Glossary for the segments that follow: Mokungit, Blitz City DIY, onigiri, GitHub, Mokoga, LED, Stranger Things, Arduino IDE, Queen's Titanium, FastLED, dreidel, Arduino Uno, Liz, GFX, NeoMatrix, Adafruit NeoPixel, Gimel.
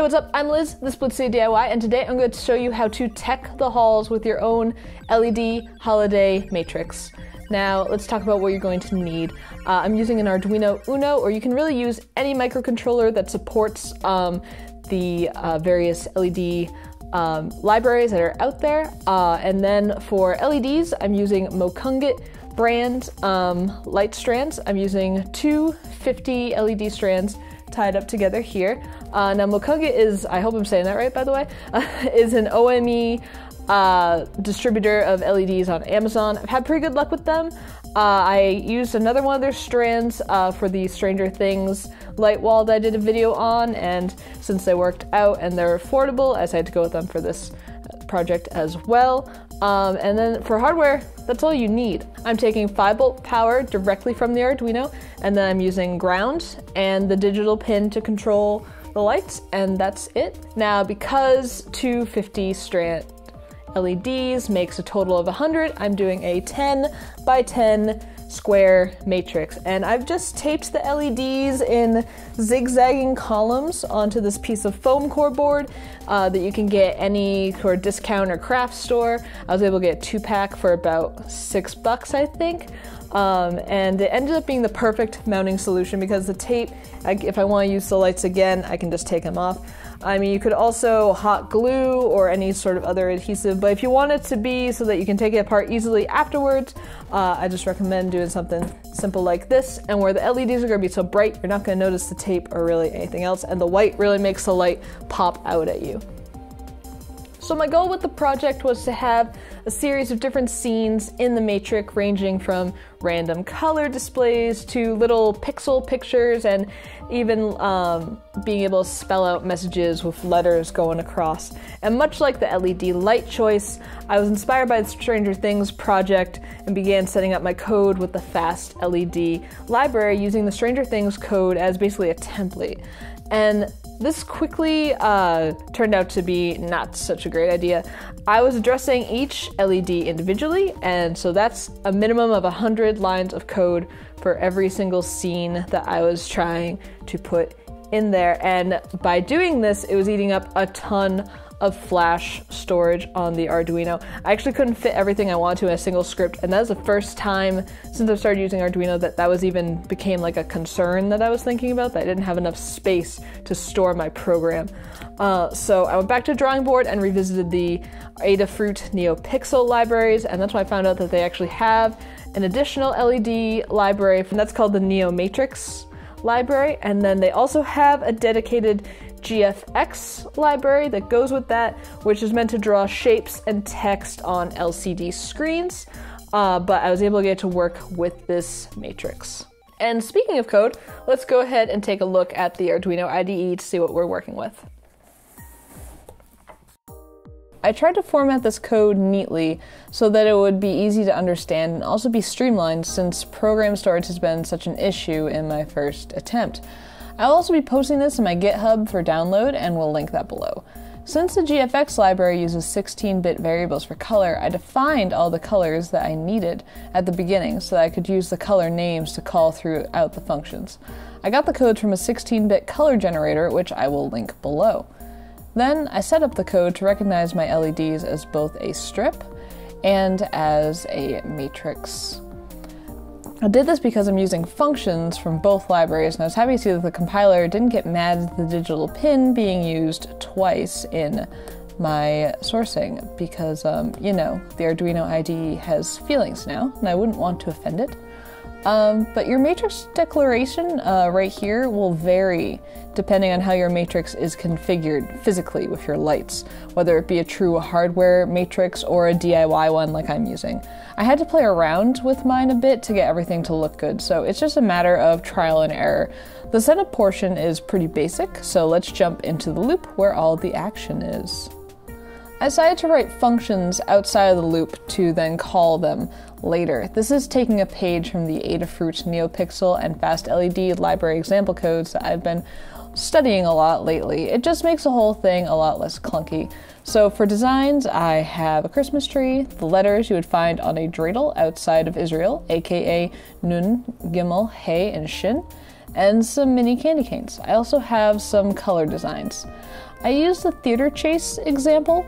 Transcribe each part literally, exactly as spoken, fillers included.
Hey, what's up? I'm Liz, this Blitz City D I Y, and today I'm going to show you how to tech the halls with your own L E D holiday matrix. Now, let's talk about what you're going to need. Uh, I'm using an Arduino Uno, or you can really use any microcontroller that supports um, the uh, various L E D um, libraries that are out there. Uh, and then for L E Ds, I'm using Mokungit brand um, light strands. I'm using two fifty L E D strands tied up together here. Uh, now Mokoga is, I hope I'm saying that right by the way, uh, is an O M E uh, distributor of L E Ds on Amazon. I've had pretty good luck with them. Uh, I used another one of their strands uh, for the Stranger Things light wall that I did a video on, and since they worked out and they're affordable, I decided to go with them for this project as well. Um, and then for hardware, that's all you need. I'm taking five volt power directly from the Arduino, and then I'm using ground and the digital pin to control the lights, and that's it. Now, because two fifty strand L E Ds makes a total of one hundred, I'm doing a ten by ten square matrix, and I've just taped the L E Ds in zigzagging columns onto this piece of foam core board uh, that you can get any sort of discount or craft store. I was able to get two pack for about six bucks, I think, um, and it ended up being the perfect mounting solution because the tape, I, if I want to use the lights again, I can just take them off. I mean, you could also hot glue or any sort of other adhesive, but if you want it to be so that you can take it apart easily afterwards, uh, I just recommend doing something simple like this, and where the L E Ds are gonna be so bright, you're not gonna notice the tape or really anything else, and the white really makes the light pop out at you. So my goal with the project was to have a series of different scenes in the matrix, ranging from random color displays to little pixel pictures, and even um, being able to spell out messages with letters going across. And much like the L E D light choice, I was inspired by the Stranger Things project and began setting up my code with the FastLED library using the Stranger Things code as basically a template. And this quickly uh, turned out to be not such a great idea. I was addressing each L E D individually, and so that's a minimum of one hundred lines of code for every single scene that I was trying to put in there. And by doing this, it was eating up a ton of flash storage on the Arduino. I actually couldn't fit everything I wanted to in a single script, and that was the first time since I started using Arduino that that was even became like a concern that I was thinking about, that I didn't have enough space to store my program. Uh, so I went back to the drawing board and revisited the Adafruit NeoPixel libraries, and that's when I found out that they actually have an additional L E D library, and that's called the NeoMatrix library, and then they also have a dedicated G F X library that goes with that, which is meant to draw shapes and text on L C D screens, uh, but I was able to get to work with this matrix. And speaking of code, let's go ahead and take a look at the Arduino I D E to see what we're working with. I tried to format this code neatly so that it would be easy to understand and also be streamlined, since program storage has been such an issue in my first attempt. I'll also be posting this in my GitHub for download, and we'll link that below. Since the G F X library uses sixteen bit variables for color, I defined all the colors that I needed at the beginning so that I could use the color names to call throughout the functions. I got the codes from a sixteen bit color generator, which I will link below. Then I set up the code to recognize my L E Ds as both a strip and as a matrix. I did this because I'm using functions from both libraries, and I was happy to see that the compiler didn't get mad at the digital pin being used twice in my sourcing, because, um, you know, the Arduino I D E has feelings now, and I wouldn't want to offend it. Um, but your matrix declaration uh, right here will vary depending on how your matrix is configured physically with your lights, whether it be a true hardware matrix or a D I Y one like I'm using. I had to play around with mine a bit to get everything to look good, so it's just a matter of trial and error. The setup portion is pretty basic, so let's jump into the loop where all the action is. I decided to write functions outside of the loop to then call them later. This is taking a page from the Adafruit NeoPixel and FastLED library example codes that I've been studying a lot lately. It just makes the whole thing a lot less clunky. So for designs, I have a Christmas tree, the letters you would find on a dreidel outside of Israel, aka Nun, Gimel, Hey, and Shin, and some mini candy canes. I also have some color designs. I used the theater chase example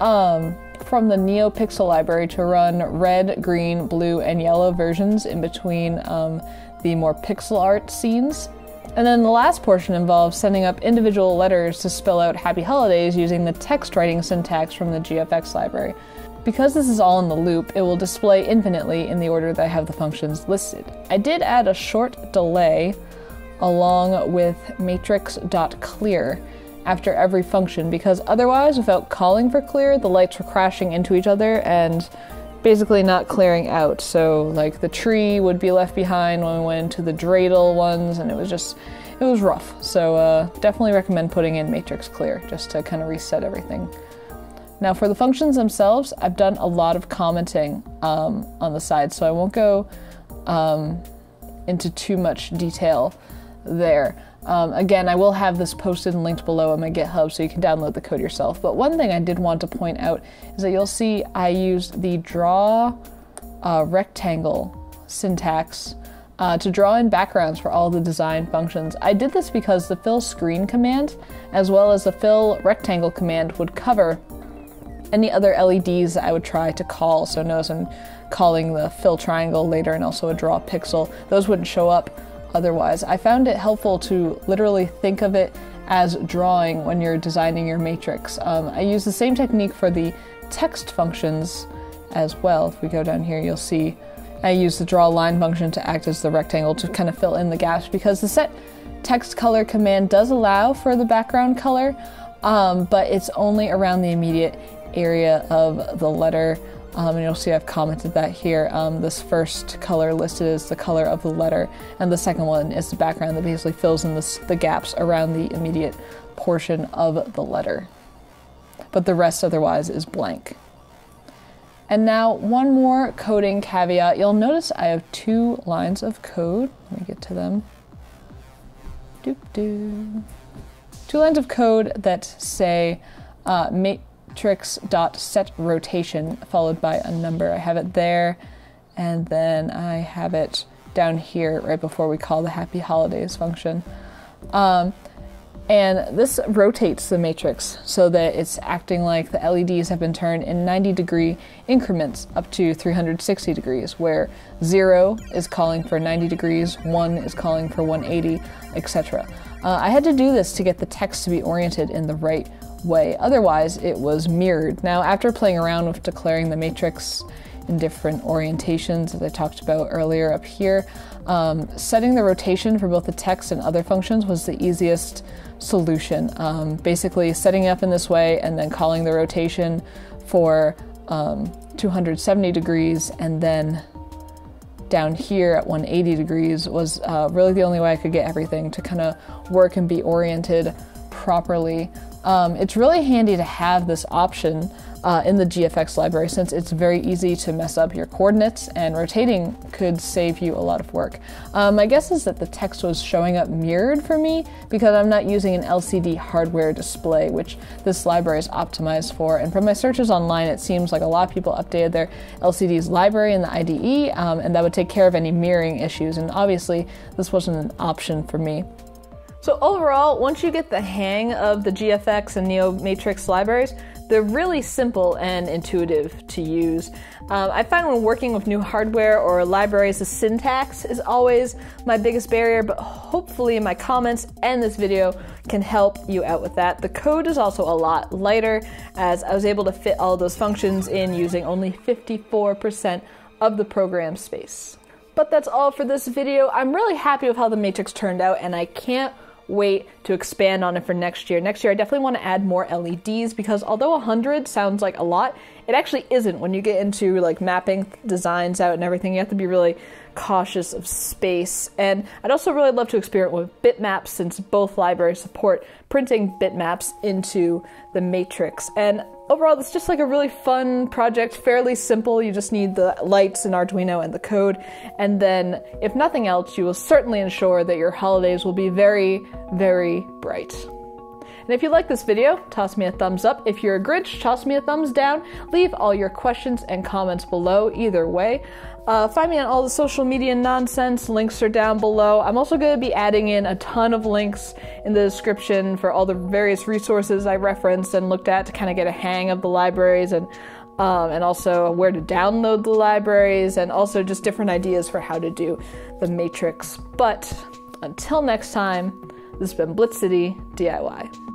um, from the NeoPixel library to run red, green, blue, and yellow versions in between um, the more pixel art scenes. And then the last portion involves sending up individual letters to spell out Happy Holidays using the text writing syntax from the G F X library. Because this is all in the loop, it will display infinitely in the order that I have the functions listed. I did add a short delay along with matrix.clear after every function because otherwise, without calling for clear, the lights were crashing into each other and basically not clearing out. So like the tree would be left behind when we went into the dreidel ones, and it was just, it was rough. So uh, definitely recommend putting in matrix clear just to kind of reset everything. Now for the functions themselves, I've done a lot of commenting um, on the side, so I won't go um, into too much detail there. Um, again, I will have this posted and linked below on my GitHub so you can download the code yourself. But one thing I did want to point out is that you'll see I used the draw uh, rectangle syntax Uh, to draw in backgrounds for all the design functions. I did this because the fill screen command as well as the fill rectangle command would cover any other L E Ds I would try to call. So notice I'm calling the fill triangle later and also a draw pixel. Those wouldn't show up otherwise. I found it helpful to literally think of it as drawing when you're designing your matrix. Um, I use the same technique for the text functions as well. If we go down here, you'll see I use the draw line function to act as the rectangle to kind of fill in the gaps because the set text color command does allow for the background color, um, but it's only around the immediate area of the letter. Um, and you'll see I've commented that here. Um, this first color listed is the color of the letter, and the second one is the background that basically fills in the, the gaps around the immediate portion of the letter. But the rest otherwise is blank. And now one more coding caveat. You'll notice I have two lines of code. Let me get to them. Doop doo. Two lines of code that say uh, matrix.setRotation followed by a number. I have it there, and then I have it down here right before we call the Happy Holidays function. Um, And this rotates the matrix so that it's acting like the L E Ds have been turned in ninety degree increments up to three hundred sixty degrees, where zero is calling for ninety degrees, one is calling for one eighty, et cetera. Uh, I had to do this to get the text to be oriented in the right way, otherwise it was mirrored. Now, after playing around with declaring the matrix in different orientations that I talked about earlier up here, Um, setting the rotation for both the text and other functions was the easiest solution. Um, basically setting it up in this way and then calling the rotation for um, two hundred seventy degrees, and then down here at one hundred eighty degrees was uh, really the only way I could get everything to kind of work and be oriented properly. Um, it's really handy to have this option uh, in the G F X library since it's very easy to mess up your coordinates, and rotating could save you a lot of work. Um, my guess is that the text was showing up mirrored for me because I'm not using an L C D hardware display, which this library is optimized for. And from my searches online, it seems like a lot of people updated their L C Ds library in the I D E, um, and that would take care of any mirroring issues. And obviously, this wasn't an option for me. So overall, once you get the hang of the G F X and NeoMatrix libraries, they're really simple and intuitive to use. Um, I find when working with new hardware or libraries, the syntax is always my biggest barrier, but hopefully my comments and this video can help you out with that. The code is also a lot lighter, as I was able to fit all those functions in using only fifty-four percent of the program space. But that's all for this video. I'm really happy with how the matrix turned out, and I can't wait to expand on it for next year. Next year, I definitely want to add more L E Ds because although one hundred sounds like a lot, it actually isn't. When you get into like mapping designs out and everything, you have to be really cautious of space. And I'd also really love to experiment with bitmaps since both libraries support printing bitmaps into the matrix. And overall, it's just like a really fun project, fairly simple. You just need the lights and Arduino and the code. And then, if nothing else, you will certainly ensure that your holidays will be very, very bright. And if you like this video, toss me a thumbs up. If you're a Grinch, toss me a thumbs down. Leave all your questions and comments below either way. Uh, find me on all the social media nonsense. Links are down below. I'm also going to be adding in a ton of links in the description for all the various resources I referenced and looked at to kind of get a hang of the libraries and Um, and also where to download the libraries, and also just different ideas for how to do the matrix. But until next time, this has been Blitz City D I Y.